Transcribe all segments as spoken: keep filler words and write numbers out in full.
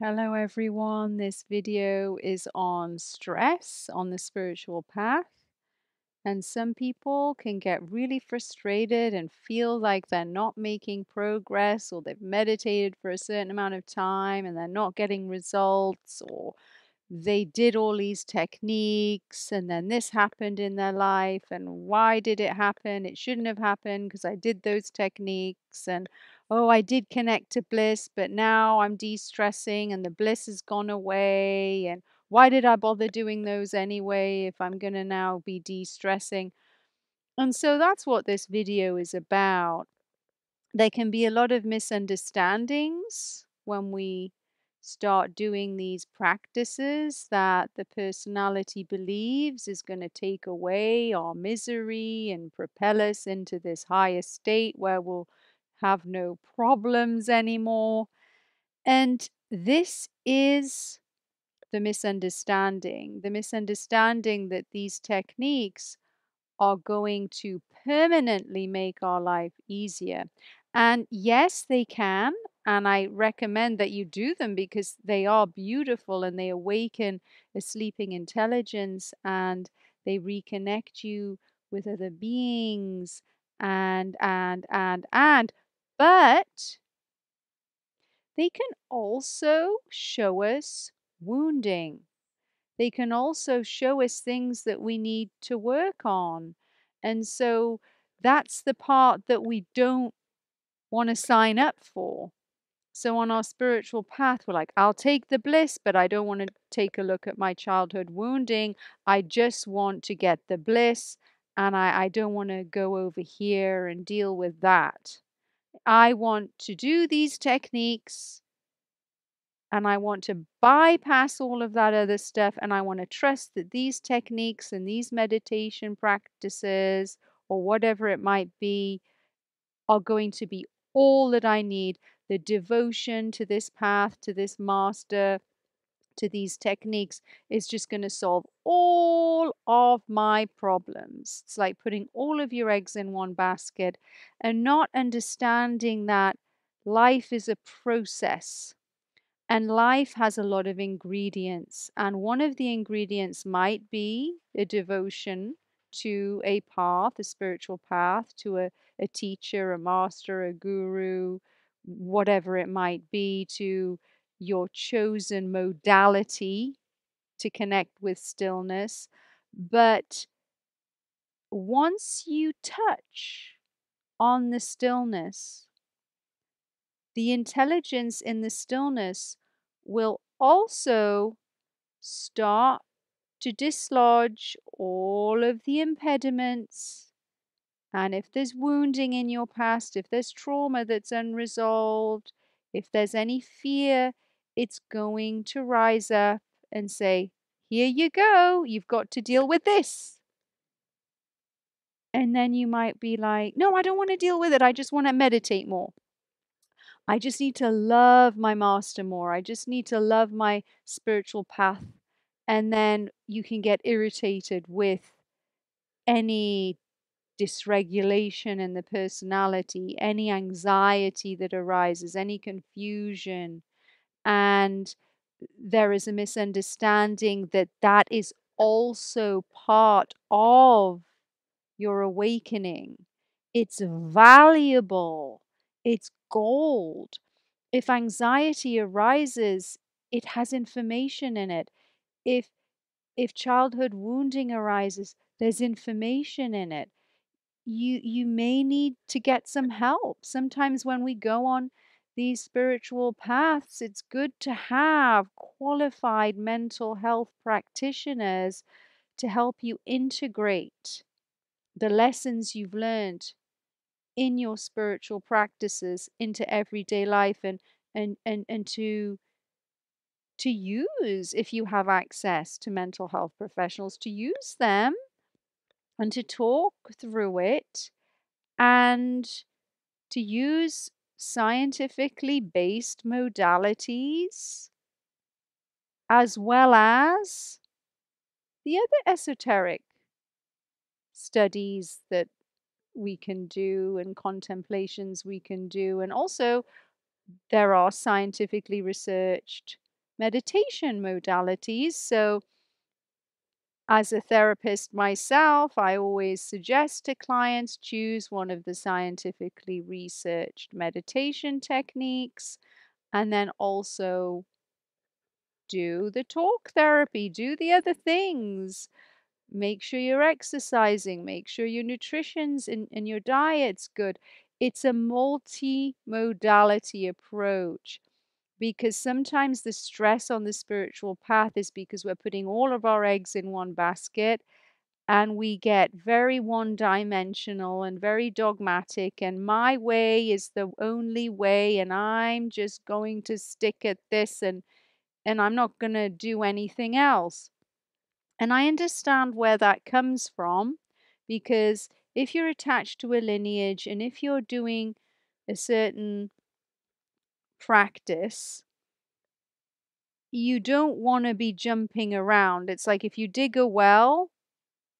Hello, everyone. This video is on stress on the spiritual path. And some people can get really frustrated and feel like they're not making progress, or they've meditated for a certain amount of time and they're not getting results, or they did all these techniques and then this happened in their life. And why did it happen? It shouldn't have happened because I did those techniques. And oh, I did connect to bliss, but now I'm de-stressing and the bliss has gone away. And why did I bother doing those anyway if I'm going to now be de-stressing? And so that's what this video is about. There can be a lot of misunderstandings when we start doing these practices that the personality believes is going to take away our misery and propel us into this higher state where we'll have no problems anymore. And this is the misunderstanding, the misunderstanding that these techniques are going to permanently make our life easier. And yes, they can. And I recommend that you do them because they are beautiful and they awaken a sleeping intelligence and they reconnect you with other beings and, and, and, and. But they can also show us wounding. They can also show us things that we need to work on. And so that's the part that we don't want to sign up for. So on our spiritual path, we're like, I'll take the bliss, but I don't want to take a look at my childhood wounding. I just want to get the bliss. And I, I don't want to go over here and deal with that. I want to do these techniques and I want to bypass all of that other stuff. And I want to trust that these techniques and these meditation practices or whatever it might be are going to be all that I need. The devotion to this path, to this master, to these techniques is just going to solve all of my problems. It's like putting all of your eggs in one basket and not understanding that life is a process and life has a lot of ingredients. And one of the ingredients might be a devotion to a path, a spiritual path, to a, a teacher, a master, a guru, whatever it might be, to your chosen modality to connect with stillness. But once you touch on the stillness, the intelligence in the stillness will also start to dislodge all of the impediments. And if there's wounding in your past, if there's trauma that's unresolved, if there's any fear, it's going to rise up and say, here you go, you've got to deal with this. And then you might be like, no, I don't want to deal with it. I just want to meditate more. I just need to love my master more. I just need to love my spiritual path. And then you can get irritated with any dysregulation in the personality, any anxiety that arises, any confusion. And there is a misunderstanding that that is also part of your awakening. It's valuable. It's gold. If anxiety arises, it has information in it. If, if childhood wounding arises, there's information in it. You, you may need to get some help. Sometimes when we go on these spiritual paths, it's good to have qualified mental health practitioners to help you integrate the lessons you've learned in your spiritual practices into everyday life and, and, and, and to, to use, if you have access to mental health professionals, to use them and to talk through it and to use scientifically based modalities as well as the other esoteric studies that we can do and contemplations we can do. And also there are scientifically researched meditation modalities. So as a therapist myself, I always suggest to clients choose one of the scientifically researched meditation techniques, and then also do the talk therapy, do the other things. Make sure you're exercising, make sure your nutrition's and, and your diet's good. It's a multi-modality approach, because sometimes the stress on the spiritual path is because we're putting all of our eggs in one basket, and we get very one-dimensional and very dogmatic, and my way is the only way, and I'm just going to stick at this, and and I'm not going to do anything else. And I understand where that comes from, because if you're attached to a lineage and if you're doing a certain practice, you don't want to be jumping around. It's like if you dig a well,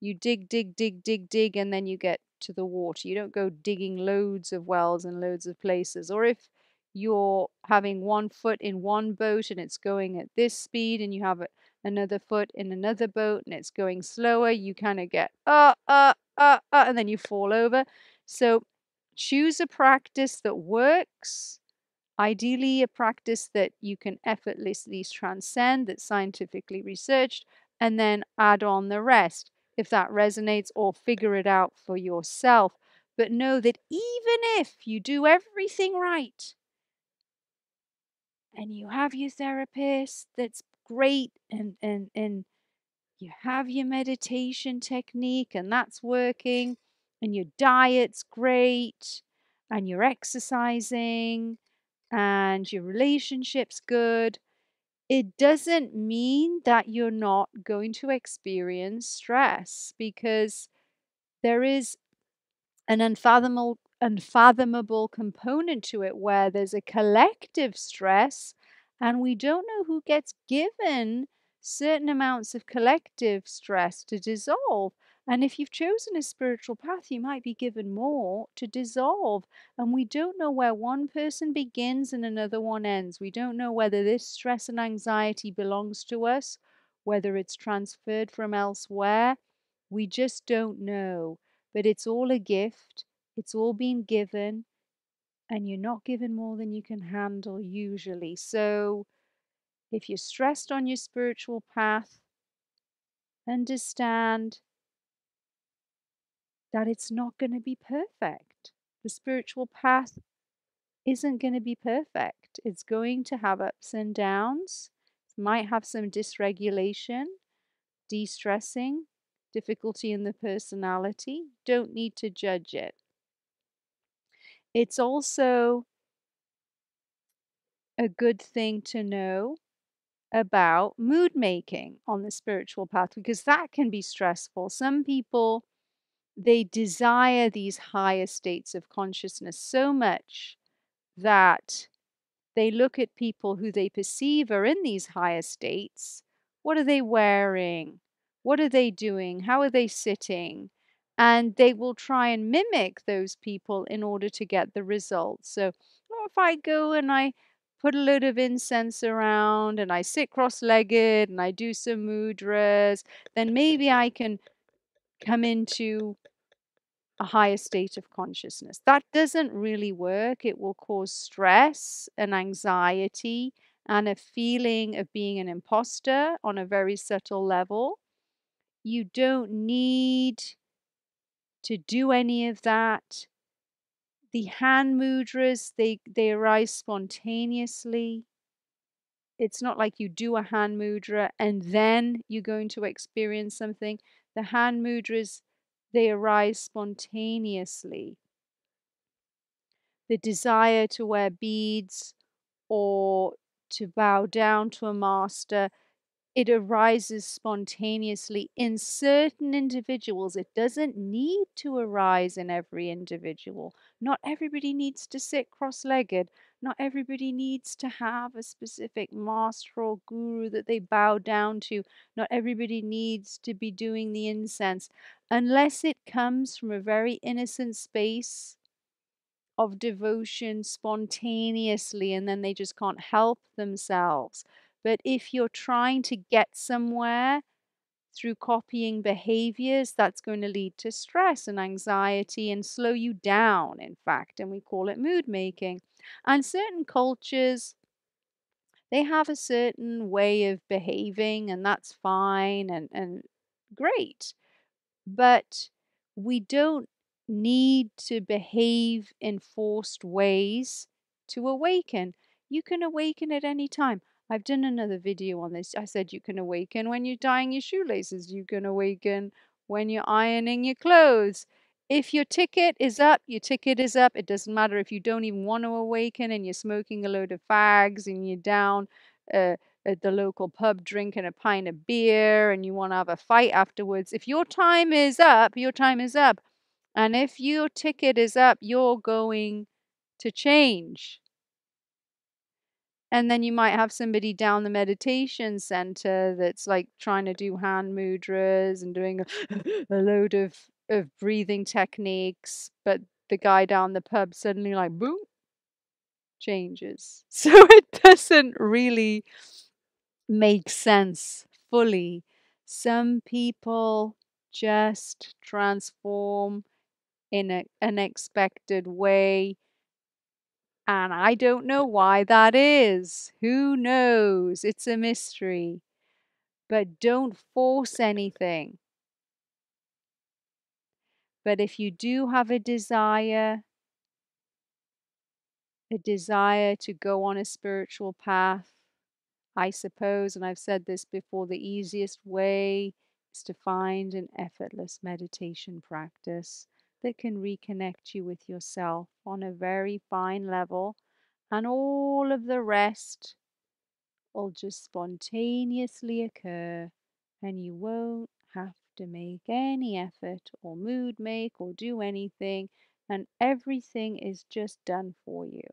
you dig, dig, dig, dig, dig, and then you get to the water. You don't go digging loads of wells and loads of places. Or if you're having one foot in one boat and it's going at this speed, and you have a another foot in another boat and it's going slower, you kind of get uh, uh, uh, uh, and then you fall over. So choose a practice that works, ideally a practice that you can effortlessly transcend, that's scientifically researched, and then add on the rest if that resonates, or figure it out for yourself. But know that even if you do everything right and you have your therapist that's great, and and and you have your meditation technique and that's working, and your diet's great, and you're exercising, and your relationship's good, it doesn't mean that you're not going to experience stress, because there is an unfathomable unfathomable component to it where there's a collective stress. And we don't know who gets given certain amounts of collective stress to dissolve. And if you've chosen a spiritual path, you might be given more to dissolve. And we don't know where one person begins and another one ends. We don't know whether this stress and anxiety belongs to us, whether it's transferred from elsewhere. We just don't know. But it's all a gift. It's all been given. And you're not given more than you can handle usually. So if you're stressed on your spiritual path, understand that it's not going to be perfect. The spiritual path isn't going to be perfect. It's going to have ups and downs. It might have some dysregulation, de-stressing, difficulty in the personality. Don't need to judge it. It's also a good thing to know about mood making on the spiritual path, because that can be stressful. Some people, they desire these higher states of consciousness so much that they look at people who they perceive are in these higher states. What are they wearing? What are they doing? How are they sitting? And they will try and mimic those people in order to get the results. So well, if I go and I put a load of incense around and I sit cross-legged and I do some mudras, then maybe I can come into a higher state of consciousness. That doesn't really work. It will cause stress and anxiety and a feeling of being an imposter on a very subtle level. You don't need to do any of that. The hand mudras, they, they arise spontaneously. It's not like you do a hand mudra and then you're going to experience something. The hand mudras, they arise spontaneously. The desire to wear beads or to bow down to a master, it arises spontaneously in certain individuals. It doesn't need to arise in every individual. Not everybody needs to sit cross-legged. Not everybody needs to have a specific master or guru that they bow down to. Not everybody needs to be doing the incense, unless it comes from a very innocent space of devotion spontaneously, and then they just can't help themselves. But if you're trying to get somewhere through copying behaviors, that's going to lead to stress and anxiety and slow you down, in fact, and we call it mood making. And certain cultures, they have a certain way of behaving, and that's fine and, and great. But we don't need to behave in forced ways to awaken. You can awaken at any time. I've done another video on this. I said you can awaken when you're tying your shoelaces. You can awaken when you're ironing your clothes. If your ticket is up, your ticket is up. It doesn't matter if you don't even want to awaken and you're smoking a load of fags and you're down uh, at the local pub drinking a pint of beer and you want to have a fight afterwards. If your time is up, your time is up. And if your ticket is up, you're going to change. And then you might have somebody down the meditation center that's like trying to do hand mudras and doing a, a load of, of breathing techniques. But the guy down the pub suddenly like, boom, changes. So it doesn't really make sense fully. Some people just transform in a, an expected way, and I don't know why that is. Who knows? It's a mystery. But don't force anything. But if you do have a desire, a desire to go on a spiritual path, I suppose, and I've said this before, the easiest way is to find an effortless meditation practice that can reconnect you with yourself on a very fine level, and all of the rest will just spontaneously occur, and you won't have to make any effort or mood make or do anything, and everything is just done for you.